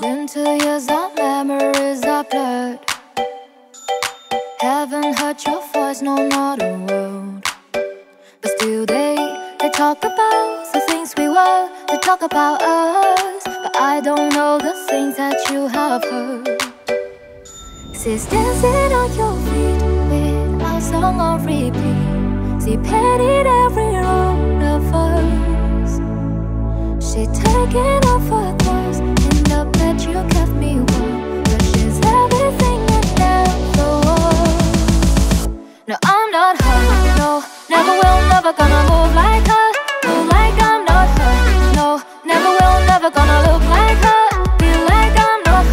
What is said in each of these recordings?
Been 2 years, our memories are blurred. Haven't heard your voice, no, not a word. But still they talk about the things we were. They talk about us, but I don't know the things that you have heard. She's dancing on your feet with our song on repeat. She painted every road of us. She taking off her clothes in the bed you kept me warm. But she's everything I never was. No, I'm not her, no. Never will, never gonna move like her. Move like I'm not her, no. Never will, never gonna look like her. I'll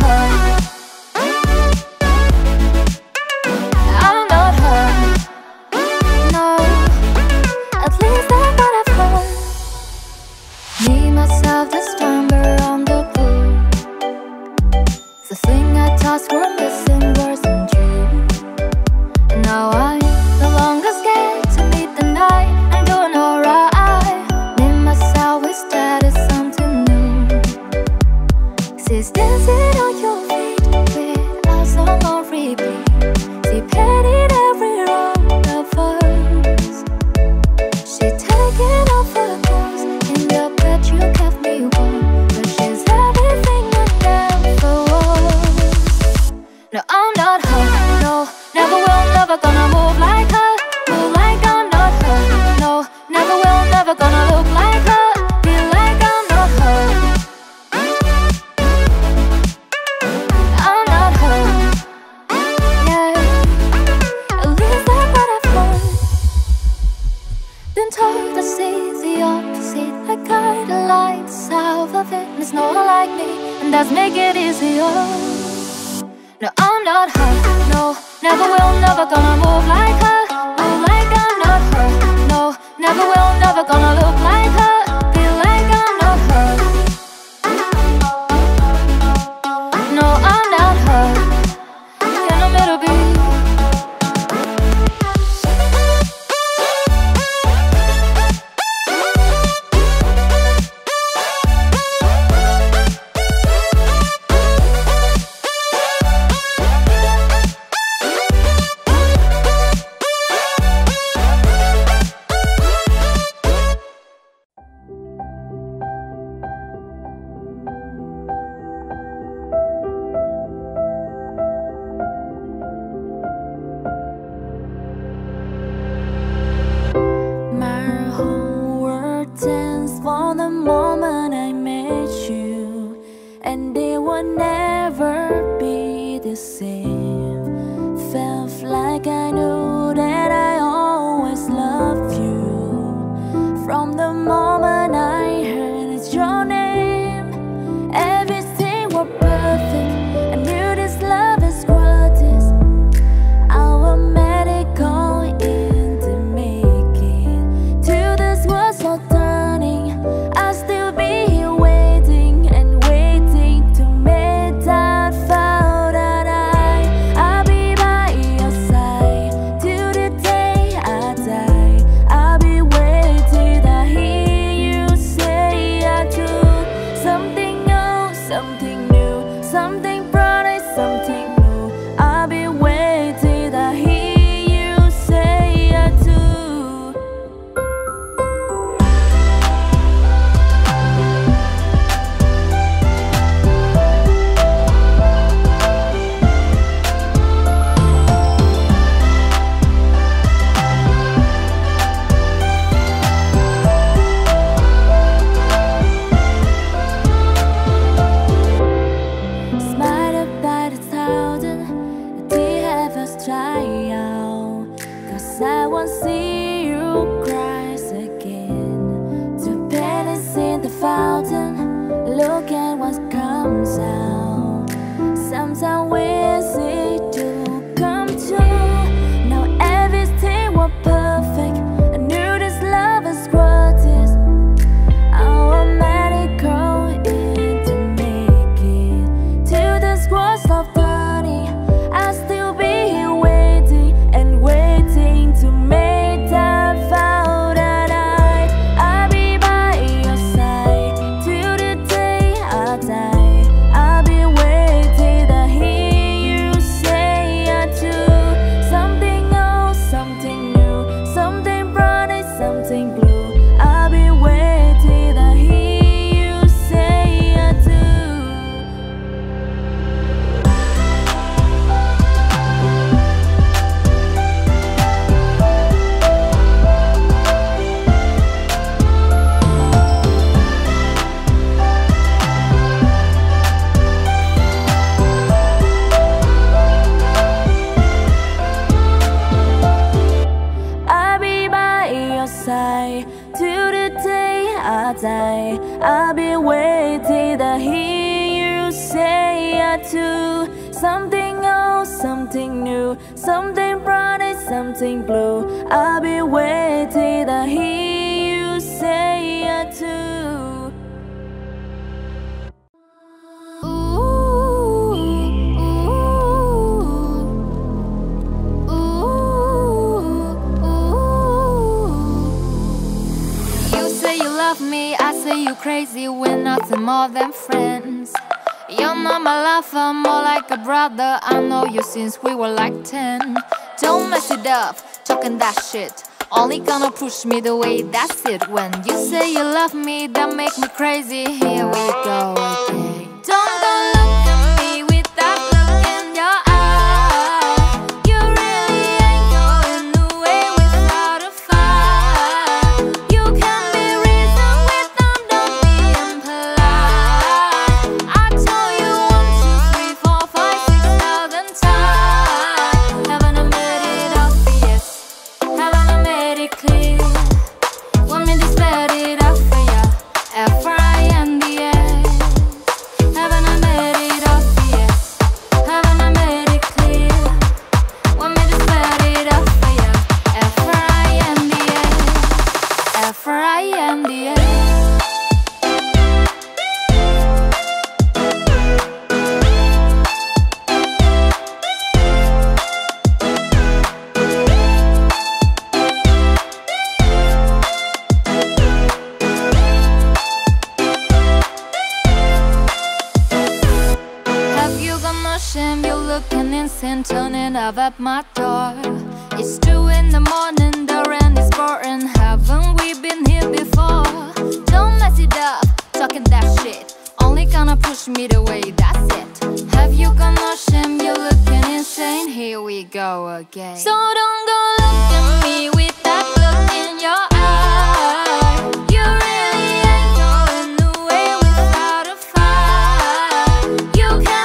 be get to something old, something new, something bright and something blue. I'll be waiting, I hear you say it too. Me, I say you crazy, we're nothing more than friends. You're not my lover, more like a brother. I know you since we were like 10. Don't mess it up, talking that shit, only gonna push me the way, that's it. When you say you love me, that make me crazy, here we go again. Don't go look at me with that look in your eye. You really ain't going away without a fight. At my door, it's 2 in the morning, the rain is pouring. Haven't we been here before? Don't mess it up, talking that shit, only gonna push me the way, that's it. Have you got no shame? You're looking insane, here we go again. So don't go look at me with that look in your eye. You really ain't going away without a fight. You can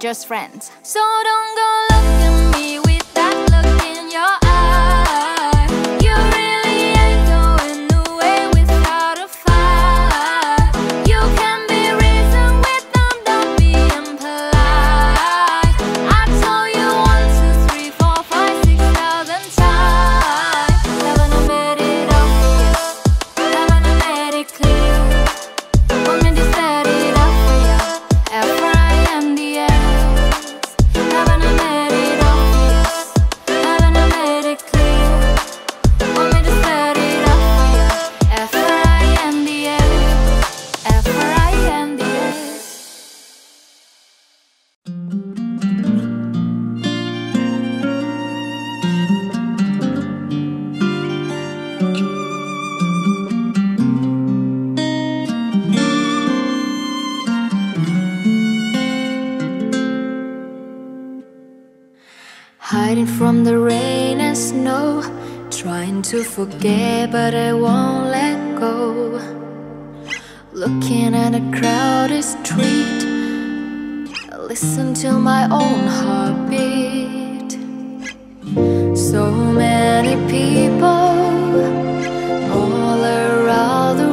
just friends. So don't go look at me with that look in your eye. You really ain't going away without a fight. You can be reasoned with, don't be impolite. I told you 1, 2, 3, 4, 5, 6,000 times. Haven't I made it obvious? Haven't I made it clear? Want me to set it up for you? From the rain and snow, trying to forget but I won't let go. Looking at a crowded street, I listen to my own heartbeat. So many people all around the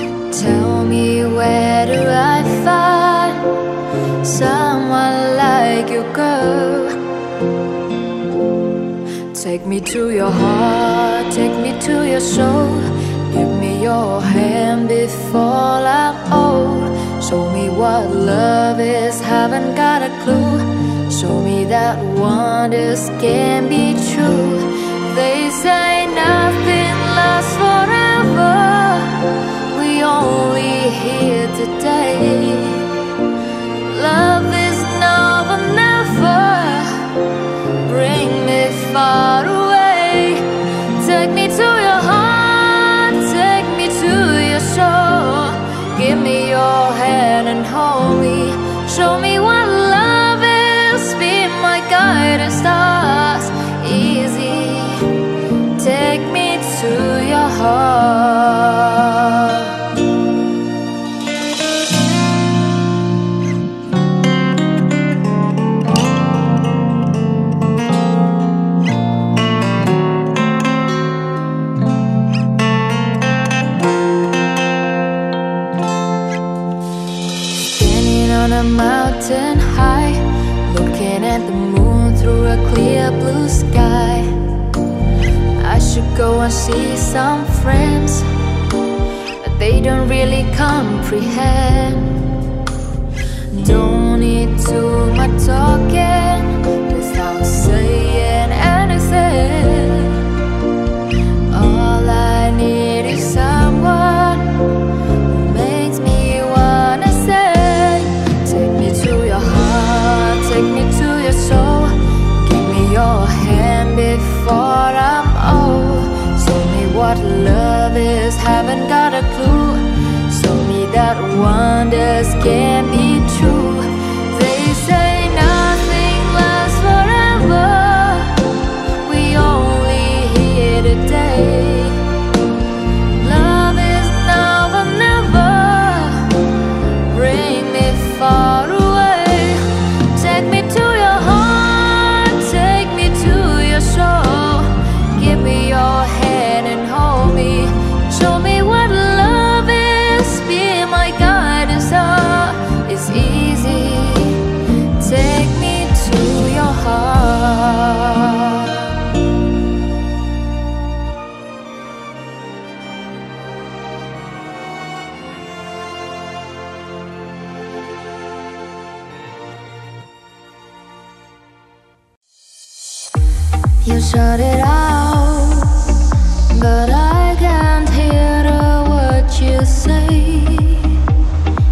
world, tell me where do I find someone like you, girl? Take me to your heart, take me to your soul. Give me your hand before I'm old. Show me what love is, haven't got a clue. Show me that wonders can be true. They say nothing lasts forever, we only here today. Love is now or never, bring me far away. Take me to your heart, take me to your soul. Give me your hand and hold me. Show me what love is, be my guiding stars. Easy, take me to your heart. Mountain high, looking at the moon through a clear blue sky. I should go and see some friends, but they don't really comprehend. Don't need too much talking without saying anything. All I need is someone before I'm old. Show me what love is, haven't got a clue. Show me that wonders can be true. They say nothing lasts forever, we only here today. Love is now or never, bring me far away. Take me to your home, your hand and hold me. Show me what love is, be my guidance. It's easy, take me to your heart. You shut it out, but I can't hear a word you say.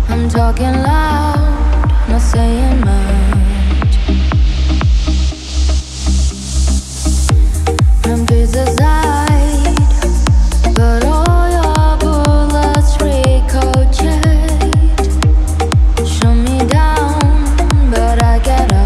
I'm talking loud, not saying much. I'm beside, but all your bullets ricochet. Shoot me down, but I get up.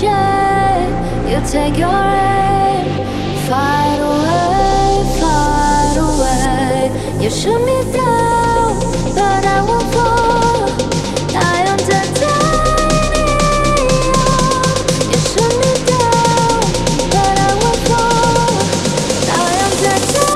jet, you take your aim. Fly away. You shoot me down, but I won't fall. I am the tiny. You shoot me down, but I won't fall. I am the tiny.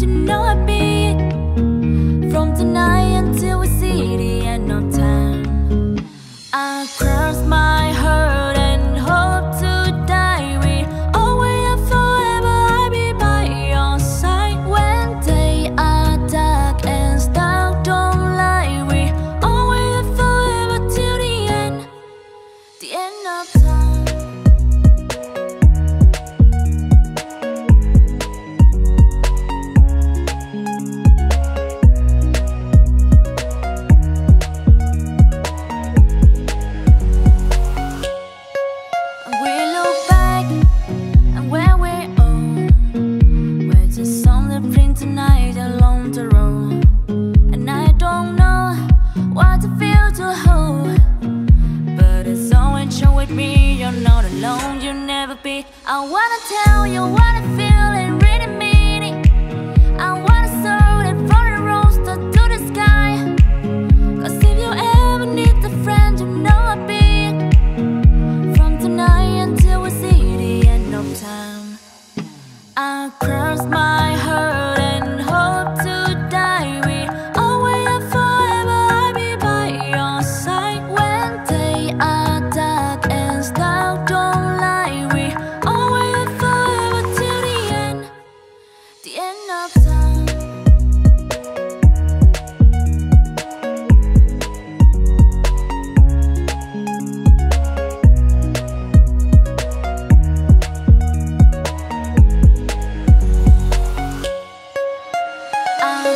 You know I be walking tonight along the road, and I don't know what to feel to hold. But it's always you with me, you're not alone, you'll never be. I wanna tell you what I feel and really mean it. I wanna soar it from the rooster to the sky. Cause if you ever need a friend, you know I'll be it. From tonight until we see the end of time, I'll cross my heart and hope to die with always and forever I'll be by your side. When they are dark and stout, don't lie, we always and forever till the end of time. Forever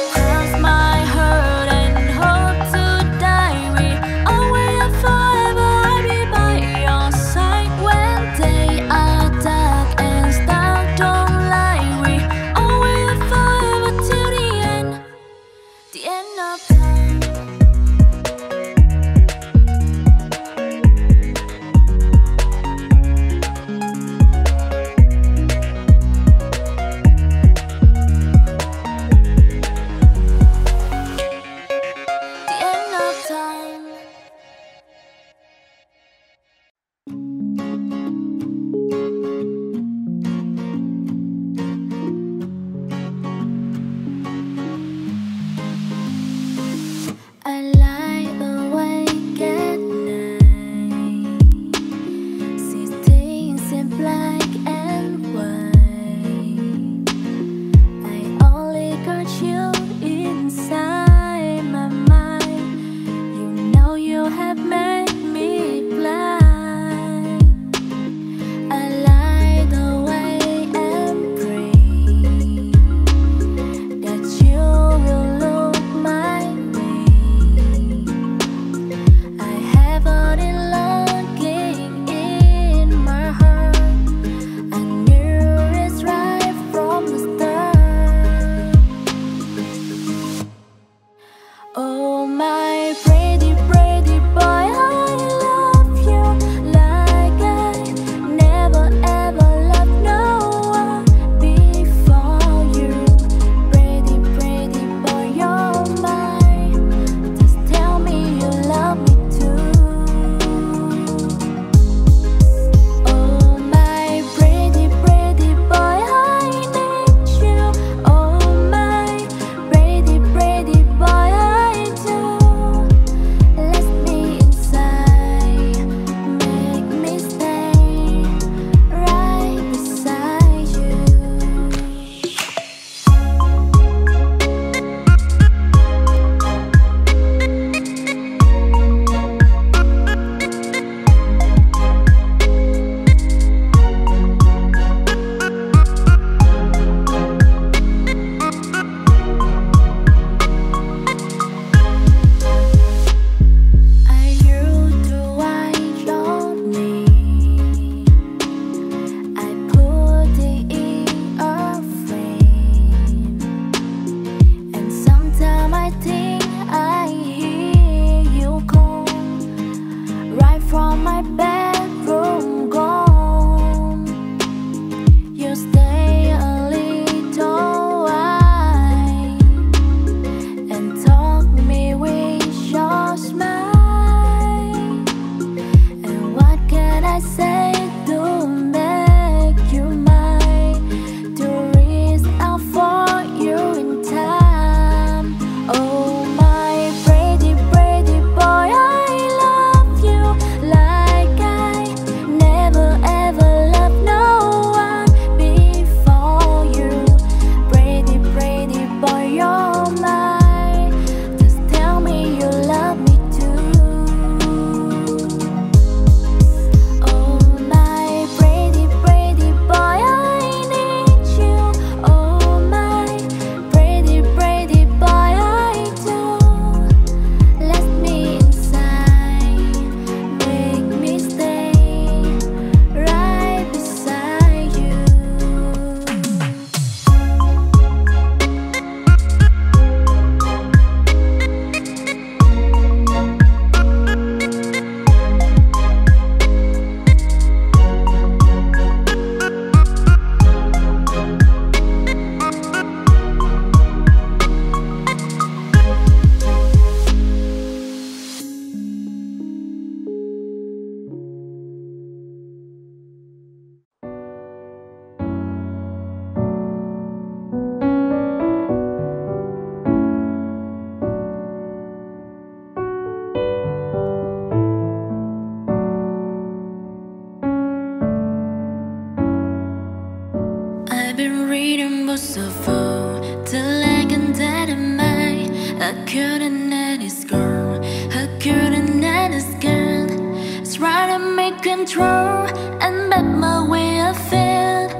so full, 들어간 다른 말. I couldn't let it go, I couldn't let it go. Try to make control and bet my way I failed.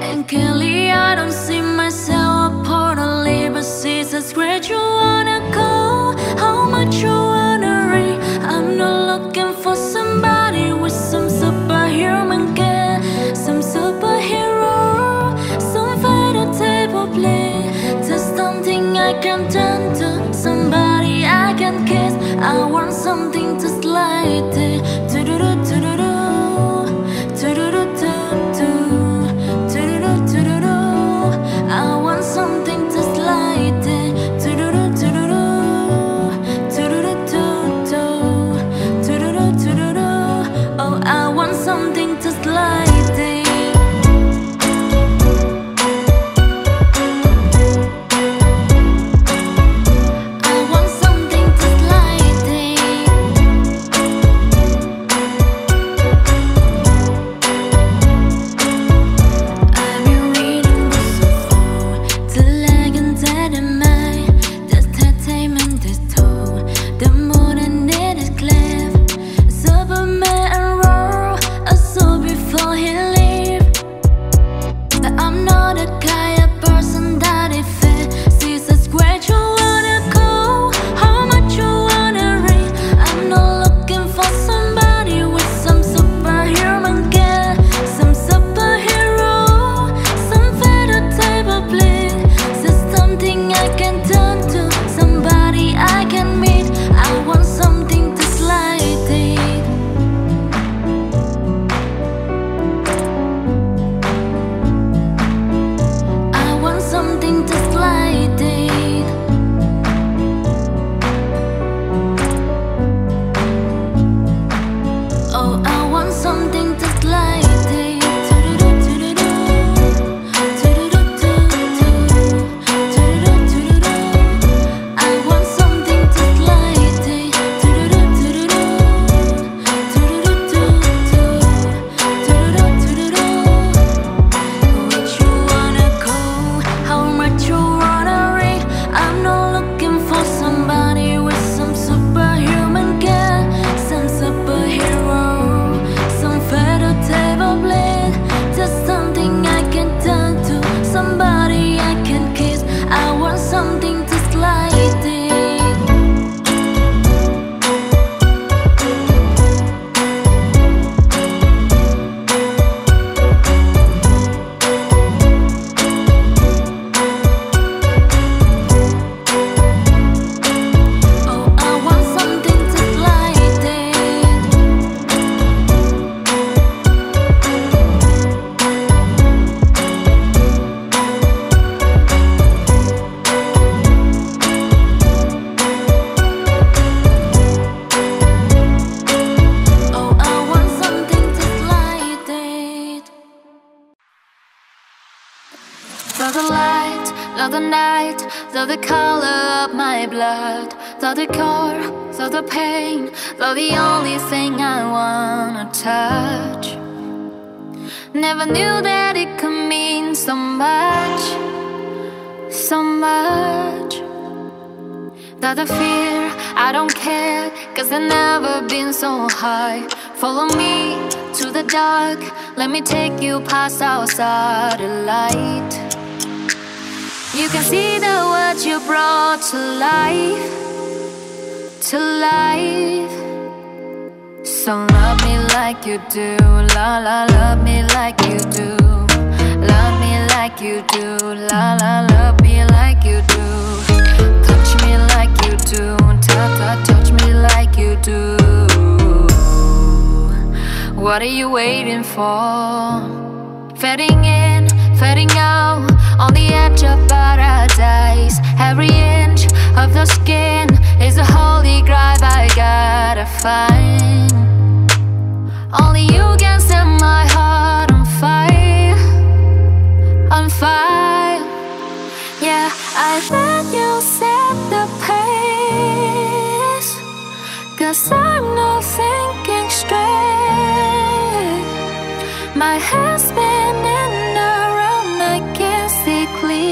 And clearly I don't see myself a part of liberty. That's great, you wanna go, how much you wanna read. I'm not looking for somebody with some superhuman care, some superhero, some fatal table play. There's something I can turn to, somebody I can kiss. I want something to slide it. Love the light, love the night, love the color of my blood, love the core, love the pain, love the only thing I wanna touch. Never knew that it could mean so much, so much. Love the fear, I don't care, cause I've never been so high. Follow me to the dark, let me take you past our satellite. You can see the words you brought to life, to life. So love me like you do, la la, love me like you do, love me like you do, la la, love me like you do. Touch me like you do, ta ta, touch me like you do. What are you waiting for? Fading in, fading out, on the edge of paradise. Every inch of the skin is a holy grail I gotta find. Only you can set my heart on fire, on fire. Yeah, I let you set the pace, cause I'm not thinking straight. My head's spinning around, I can't see clear.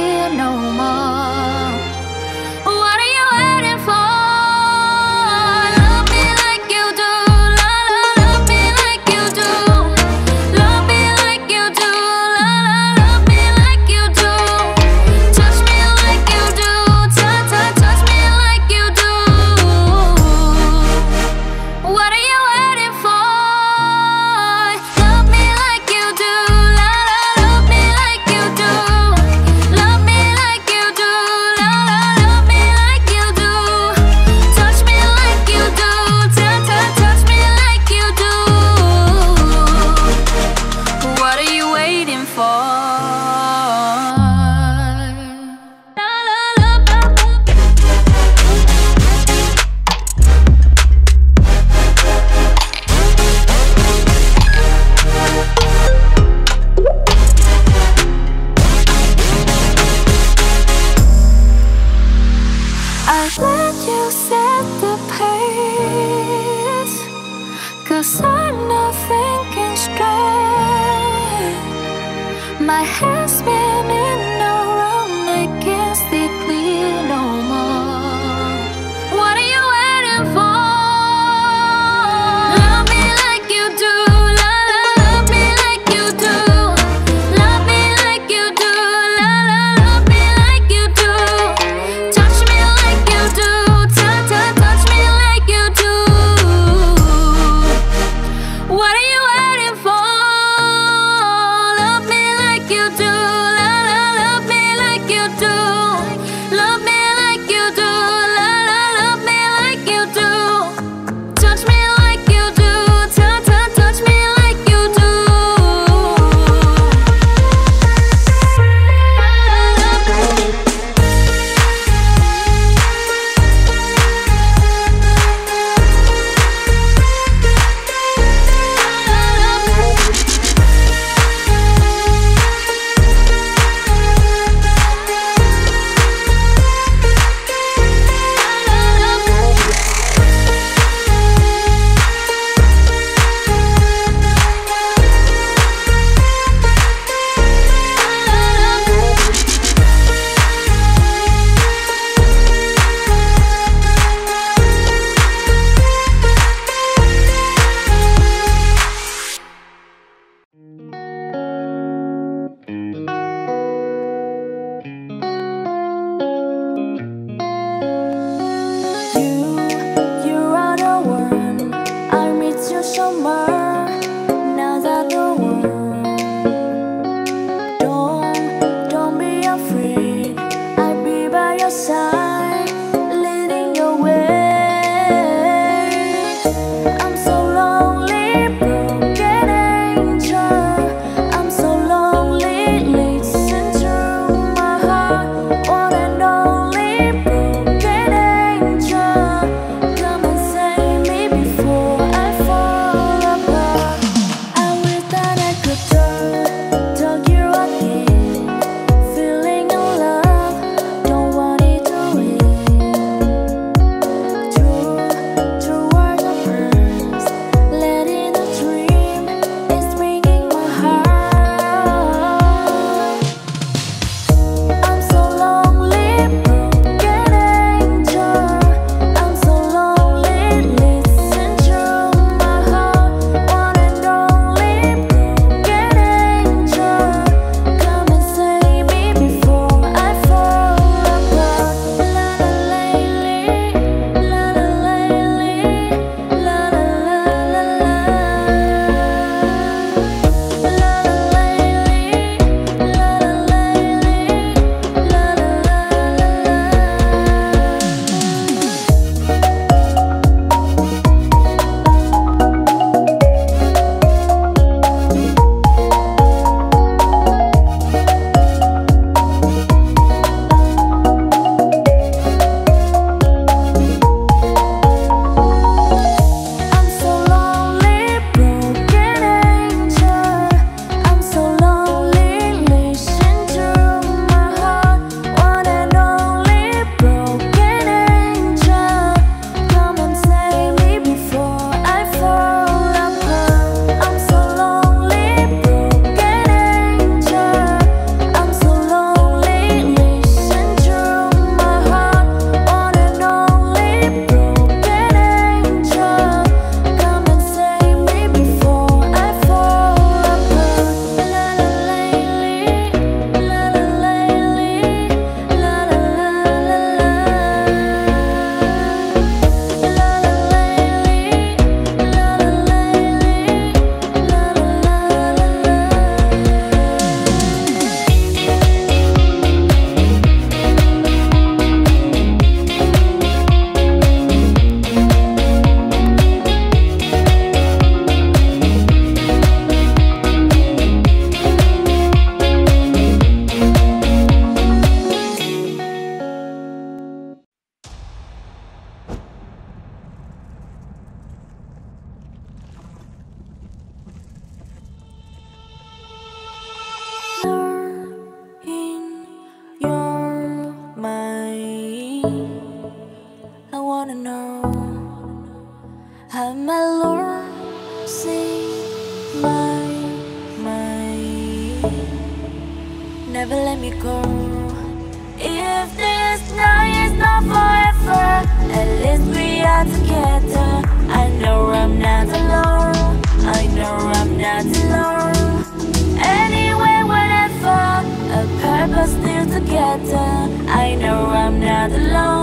I know I'm not alone.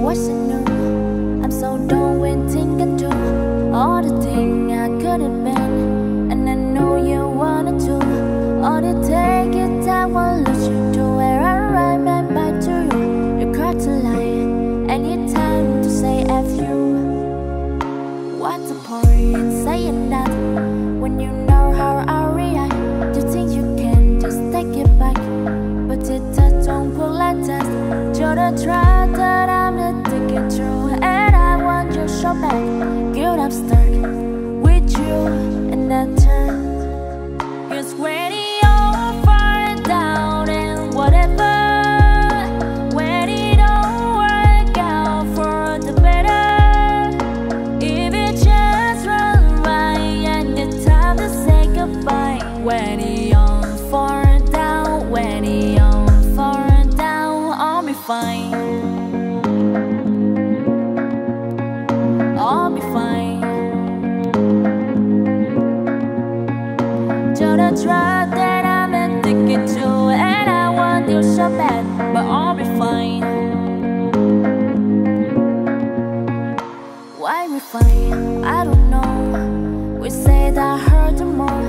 watching you. I'm so done with thinking through all the things I could've been, and I know you wanted to. All the take your time will let you do where I ride my bike to you. You caught a lie, any time to say F you. What's the point in saying that when you know how I react? You think you can just take it back, but it just don't work like that. You're the trap that I'm not thinking through, and I want your show back. Guilt, I'm stuck with you, and I turned your square all far down, and whatever. Drive that I'm addicted to, and I want you so bad, but I'll be fine. Why we fine? I don't know. We say that hurt the more.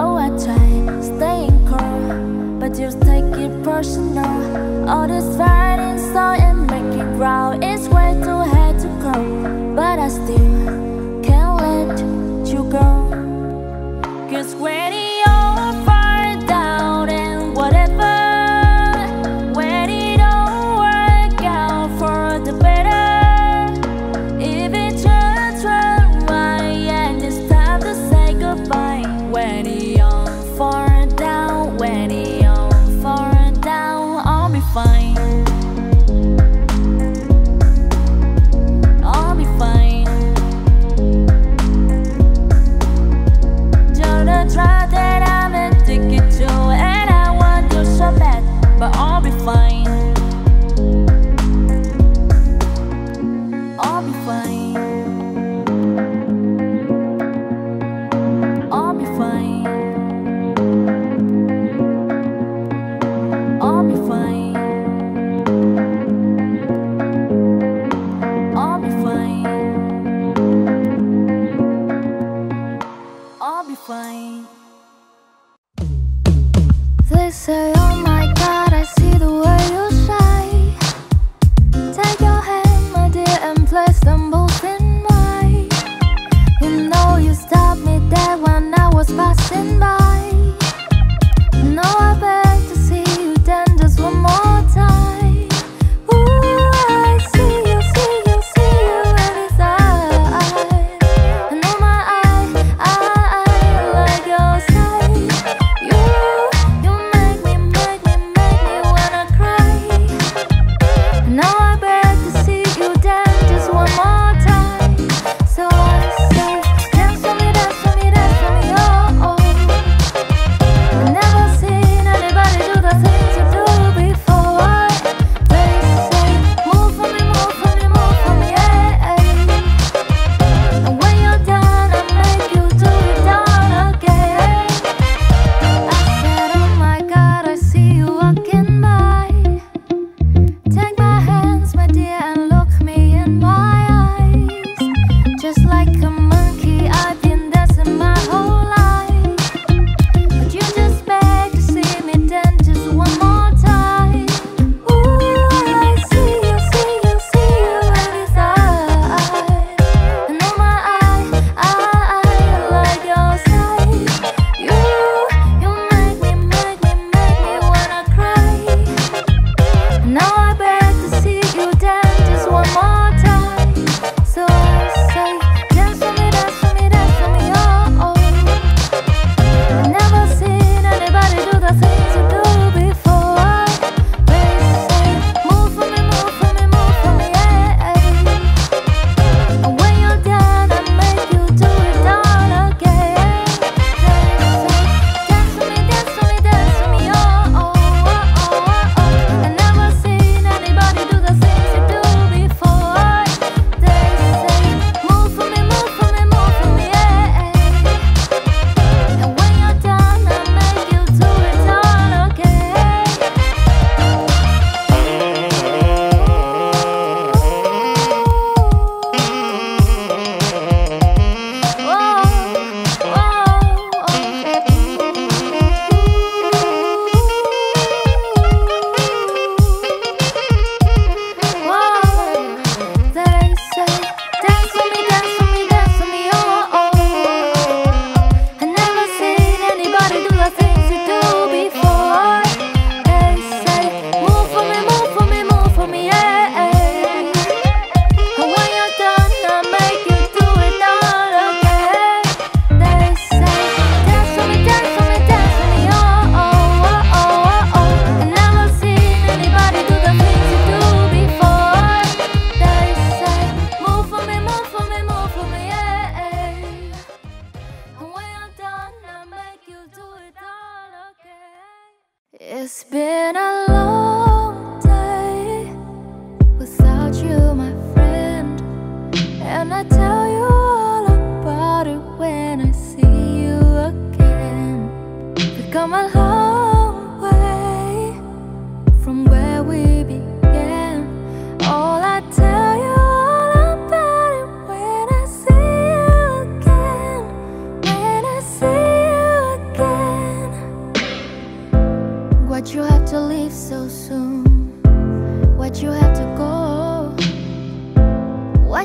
Oh, I try staying cool, but you take it personal. All this fighting, so and making ground, it's way too hard to go, but I still can't let you go. Cause when it fine.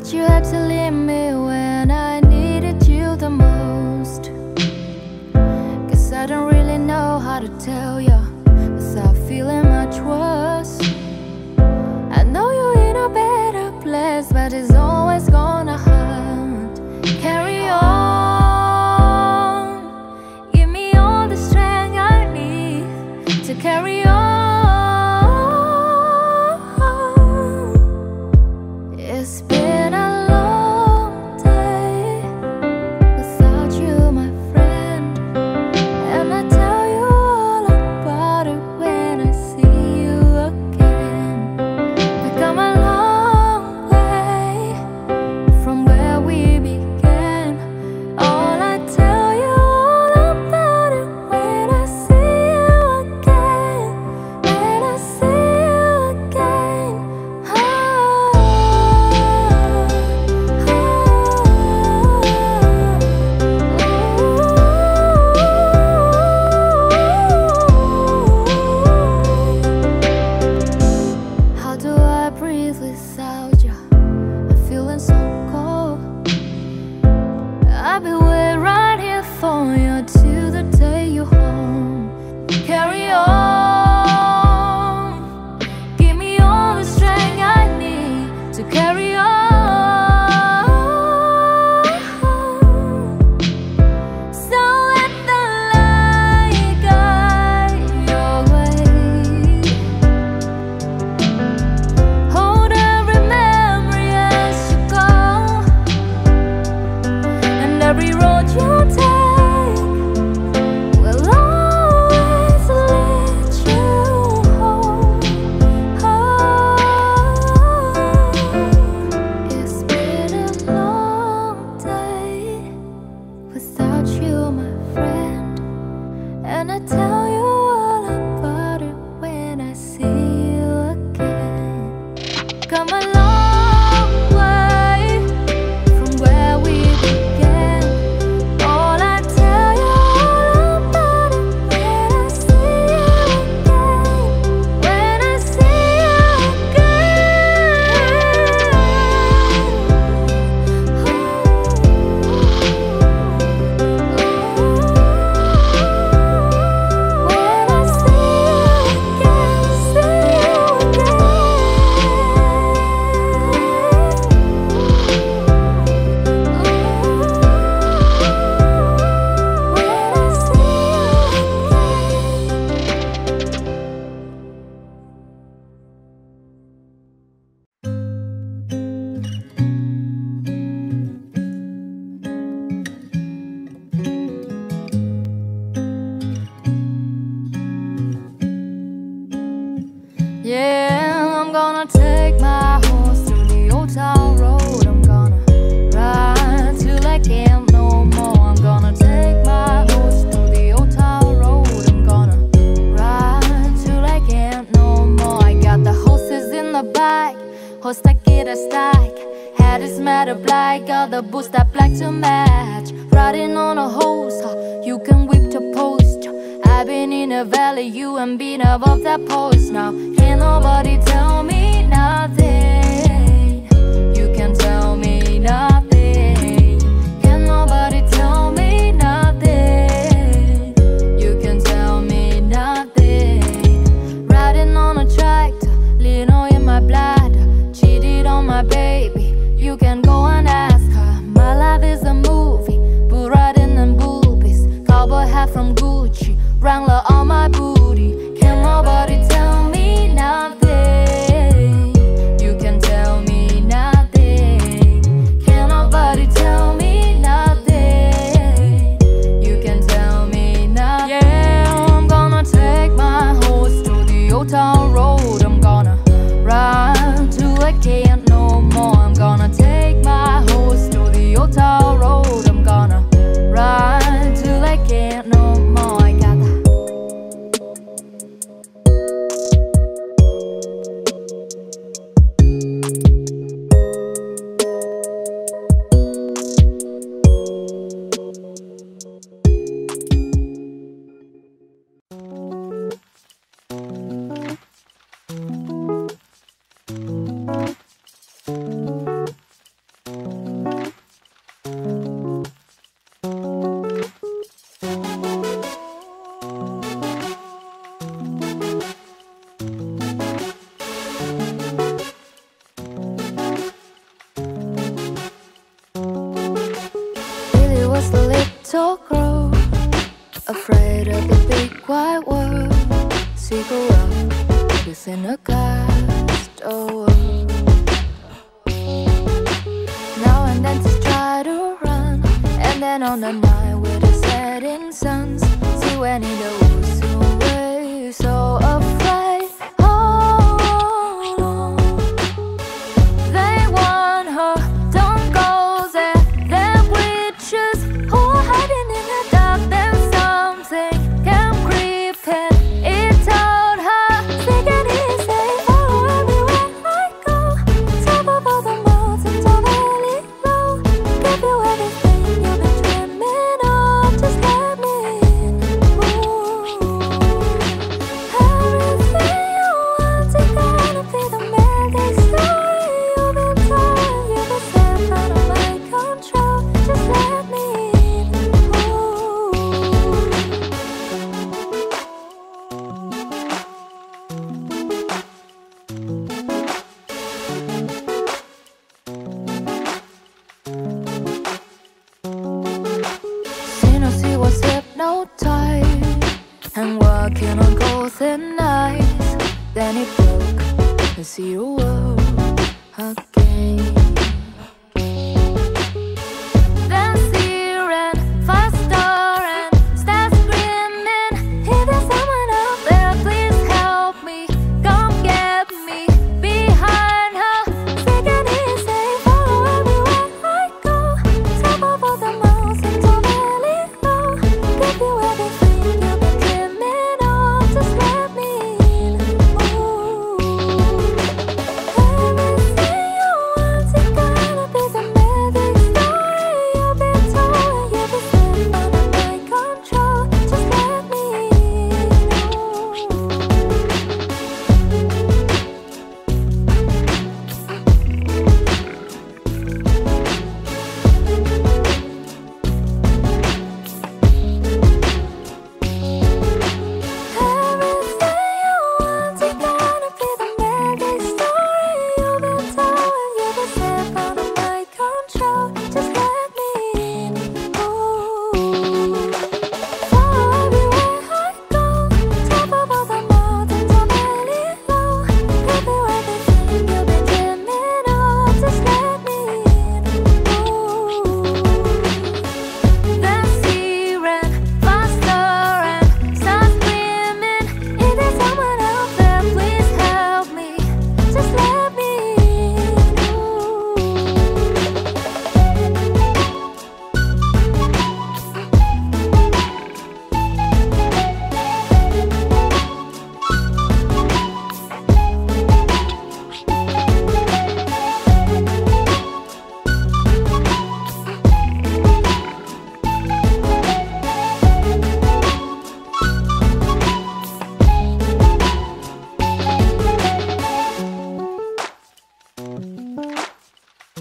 But you had to leave me when I needed you the most. Cause I don't really know how to tell you without feeling much worse. I know you're in a better place, but it's always gonna hurt. Carry on, give me all the strength I need to carry on. so grown, afraid of the big wide world. See the world is in a cast away. Now and then to try to run, and then on the night with the setting suns, see when it goes away. So afraid, oh no, they want her. Don't go there. They're witches who are hiding in the dark. Then something can creep in. It told her, take it easy, follow everywhere I go. Top of all the mountains, all valley low. Give you everything you've been dreaming of. Just let me in. Everything you want, you're gonna be the man. They story you've been told. You've been sent out of my control. Just let me in. She was hypnotized and walking on golden eyes. Then it broke and see the world again. Then she ran faster and started screaming, if there's someone out there, please help me, come get me. Behind her, take it easy, follow everywhere I go. Top of all the mountains, all valley low. Give you everything you've been dreaming of. Just let me in. Everything you want, you're gonna be the magic story you've been told. You've been sent out of my control. Just let me in. Everything you want, you're gonna be the magic story you've been told. You've been sent out of my control. Just let me in. Follow everywhere I go. Top of all the mountains, all valley low. Give you everything you've been dreaming of. Just let me in. Then she ran faster and started screaming, if there's someone out there, please help me. Just let me in. Light them up, light them up. Tell me where you are, tell me where you are.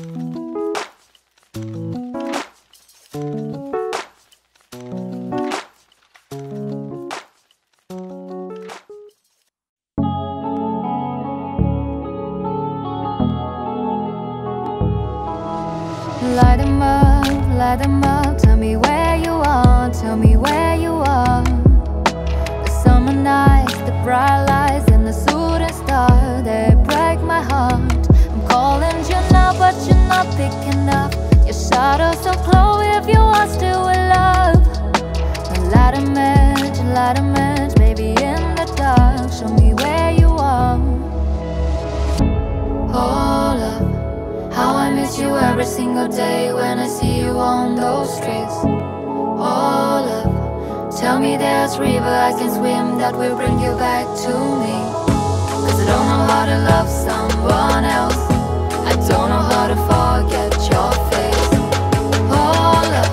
The summer nights, the bright lights, and the shooting star, they break my heart. I'm calling you now, but you're not picking up. Your shadow's so close if you are still in love. Light a match, baby, in the dark. Show me where you are. Hold up. How I miss you every single day when I see you on those streets. All up, tell me there's a river I can swim that will bring you back to me. Cause I don't know how to love someone else. I don't know how to forget your face. All up,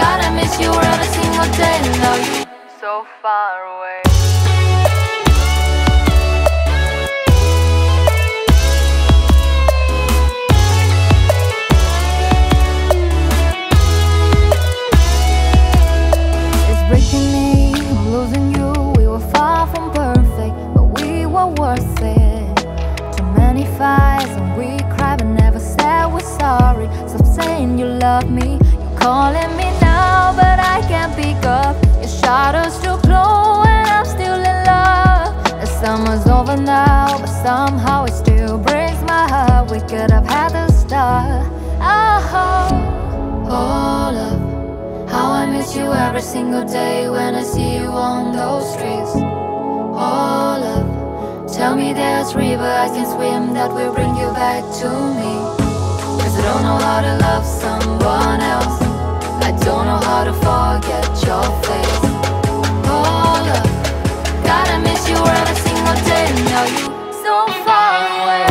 God, I miss you every single day. Now you're so far away. Breaking me, I'm losing you. We were far from perfect, but we were worth it. Too many fights and we cried, but never said we're sorry. Stop saying you love me. You're calling me now, but can't pick up. Your shadows still glow and I'm still in love. The summer's over now, but somehow it still breaks my heart. We could have had a star. Oh, oh love, how I miss you every single day when I see you on those streets. Oh love, tell me there's a river I can swim that will bring you back to me. I don't know how to love someone else. I don't know how to forget your face. Oh love, God, I miss you every single day. Now you're so far away.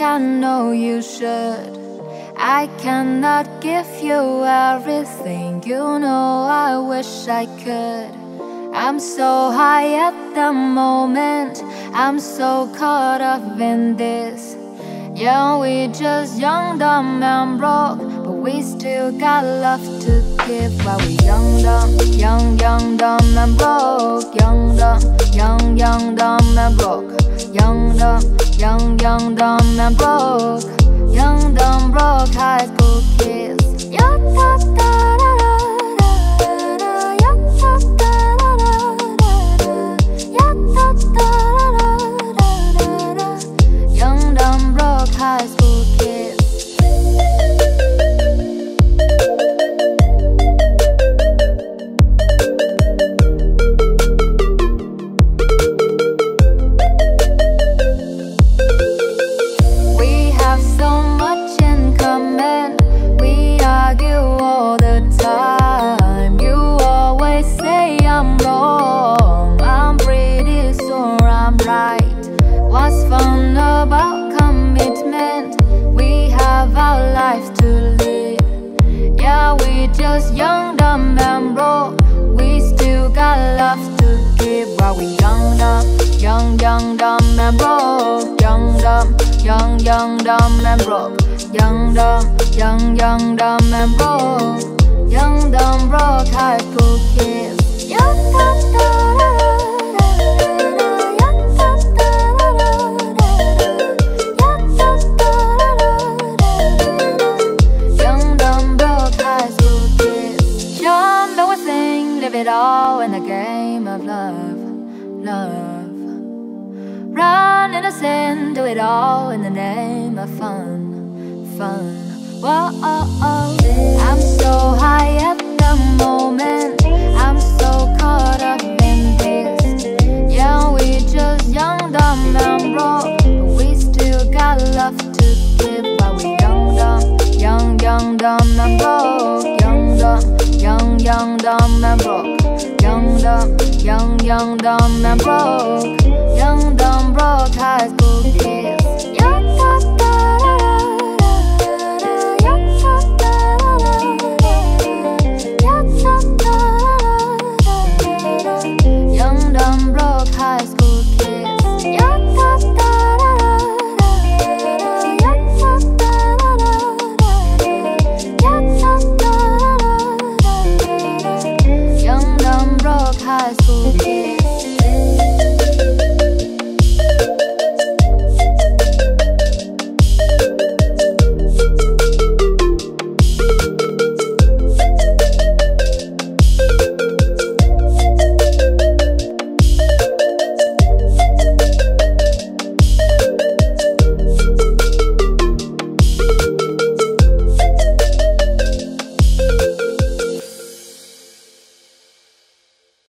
I know you should. I cannot give you everything. You know I wish I could. I'm so high at the moment. I'm so caught up in this. Yeah, we just young, dumb and broke, but we still got love to give. While we young, dumb, young, dumb and broke. Young, dumb, young, dumb and broke. Young, dumb, young, dumb and broke. Young, dumb, broke high school kids. Young, dumb, broke high school kids. life to live. Yeah, we just young, dumb and broke. We still got love to give while we young, dumb, young, young, dumb and broke. Young, dumb, young, young, dumb and broke. Young, dumb, young, young, dumb and broke. Young, dumb, broke, high school kids. Young, dumb, dumb. It all in a game of love, love. Run in a sin, do it all in the name of fun, fun. Whoa, oh, oh. I'm so high at the moment, I'm so caught up in this. Yeah, we just young, dumb and broke, but we still got love to give. But we young, dumb, young, young, dumb and broke. Young, dumb, young, young, dumb and broke. Young, dumb, young, young, dumb and broke. Young, dumb, broke, high school kid.